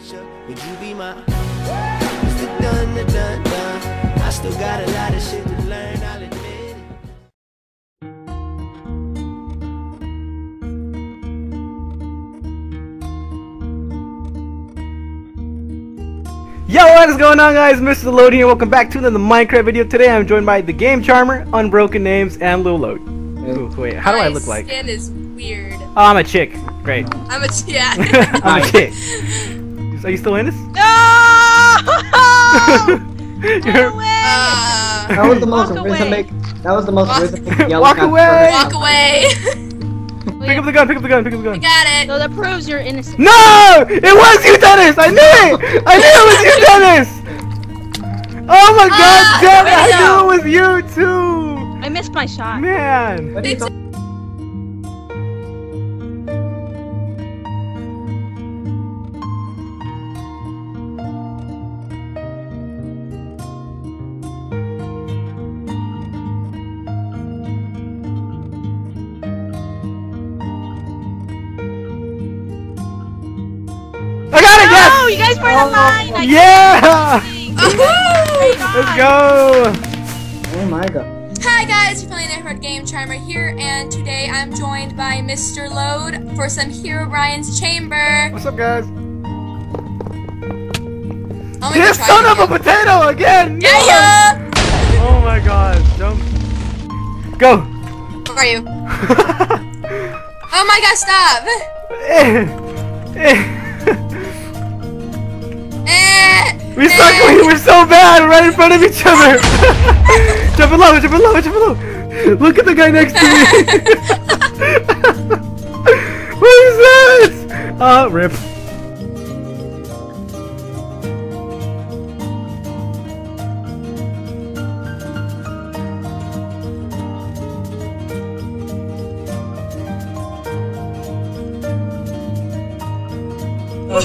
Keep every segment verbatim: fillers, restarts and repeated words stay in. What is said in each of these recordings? picture, would you be my dun, dun, dun, dun. I still got a lot of shit to learn, I'll admit. Yo, what is going on, guys? Mister The Load here. Welcome back to another Minecraft video. Today I'm joined by the Game Charmer, Unbroken Names, and Lil Load. Ooh, wait, how do My I look like? My skin is weird. Oh, I'm a chick. Great. I'm a chick. Yeah. I'm a chick. Are you still in this? No! You're... Away! Uh, that was the most rhythmic. That was the most rhythmic yellow. Walk away! Walk away! Pick up the gun, pick up the gun, pick up the gun. You got it. No, that proves you're innocent. No! It was you, Dennis! I knew it! I knew it was you, Dennis! Oh my god, Dennis! Uh, I knew it was you, too! I missed my shot. Man! What it's You guys were oh, the mine! I yeah! Let's go! Oh my god. Hi guys, you're playing the Hero Game Charmer here, and today I'm joined by Mister Load for some Hero Ryan's Chamber. What's up, guys? Oh my this god, son again. of a potato again! Yeah! yeah. Oh my god, jump. Go! Where are you? Oh my god, stop! Eh! Eh! We suck, we were so bad, right in front of each other! Jump below, jump below, jump below! Look at the guy next to me! What is that? Uh, rip. Oh,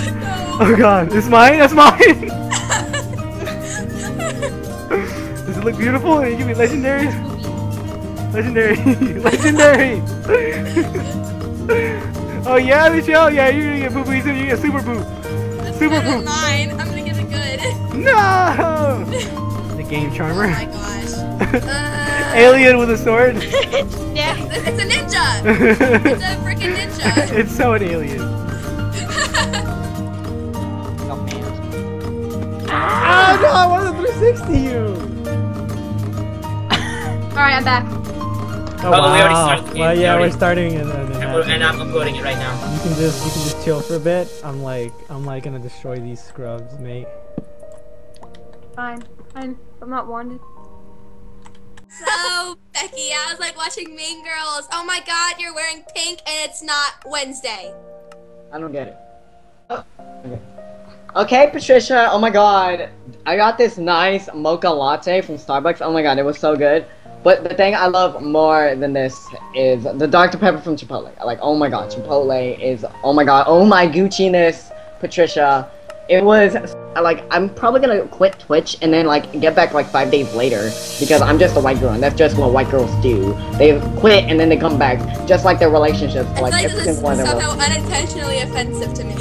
oh god, it's mine? That's mine! Does it look beautiful? Can you give me legendary? Legendary! Legendary! Oh yeah, Michelle? Yeah, you're gonna get boobies and you get super boo. That's super boo. Mine. I'm gonna get a good. No! The Game Charmer. Oh my gosh. Uh... Alien with a sword? Yeah, it's a ninja! It's a freaking ninja! It's so an alien. Ah, no, I wanted three sixty you! Alright, I'm back. Oh, oh wow. We already started the game. Well, yeah, already... we're starting it. And, and, and I'm uploading it right now. You can just you can just chill for a bit. I'm like I'm like gonna destroy these scrubs, mate. Fine, fine. I'm not wanted. So Becky, I was like watching Mean Girls. Oh my god, you're wearing pink and it's not Wednesday. I don't get it. Oh. Okay. Okay, Patricia, oh my god, I got this nice mocha latte from Starbucks, oh my god, it was so good. But the thing I love more than this is the Doctor Pepper from Chipotle. Like, oh my god, Chipotle is, oh my god, oh my Gucci-ness, Patricia. It was, like, I'm probably gonna quit Twitch and then, like, get back, like, five days later. Because I'm just a white girl, and that's just what white girls do. They quit and then they come back, just like their relationships. I like, like this is somehow unintentionally offensive to me.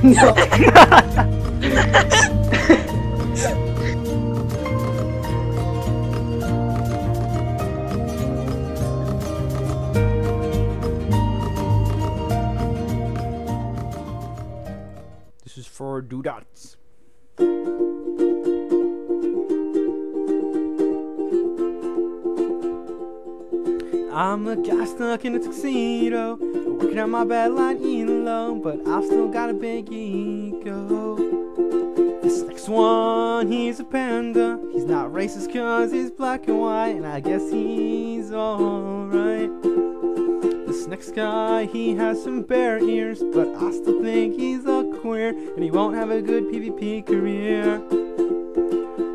No. This is for Dew Dots. I'm a guy stuck in a tuxedo, working on my bad line eating low, but I've still got a big ego. This next one, he's a panda. He's not racist cause he's black and white, and I guess he's alright. This next guy, he has some bear ears, but I still think he's a queer, and he won't have a good PvP career.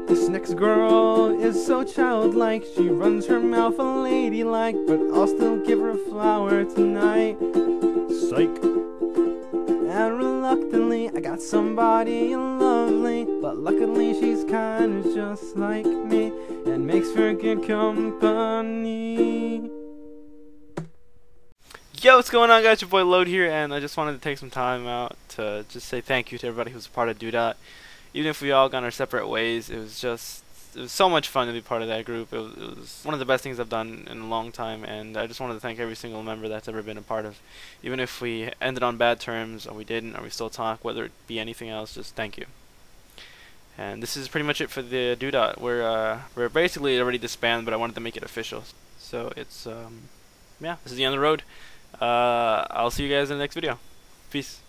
This next girl is so childlike, she runs her mouth a ladylike, but I'll still give her a flower tonight. Psych. And reluctantly, I got somebody lovely, but luckily she's kinda just like me, and makes for good company. Yo, what's going on, guys? Your boy Load here, and I just wanted to take some time out to just say thank you to everybody who's a part of Dew Dots. Even if we all got our separate ways, it was just it was so much fun to be part of that group. It was, it was one of the best things I've done in a long time, and I just wanted to thank every single member that's ever been a part of. Even if we ended on bad terms, or we didn't, or we still talk, whether it be anything else, just thank you. And this is pretty much it for the Dew Dots. We're uh, we're basically already disbanded, but I wanted to make it official. So it's um, yeah, this is the end of the road. Uh, I'll see you guys in the next video. Peace.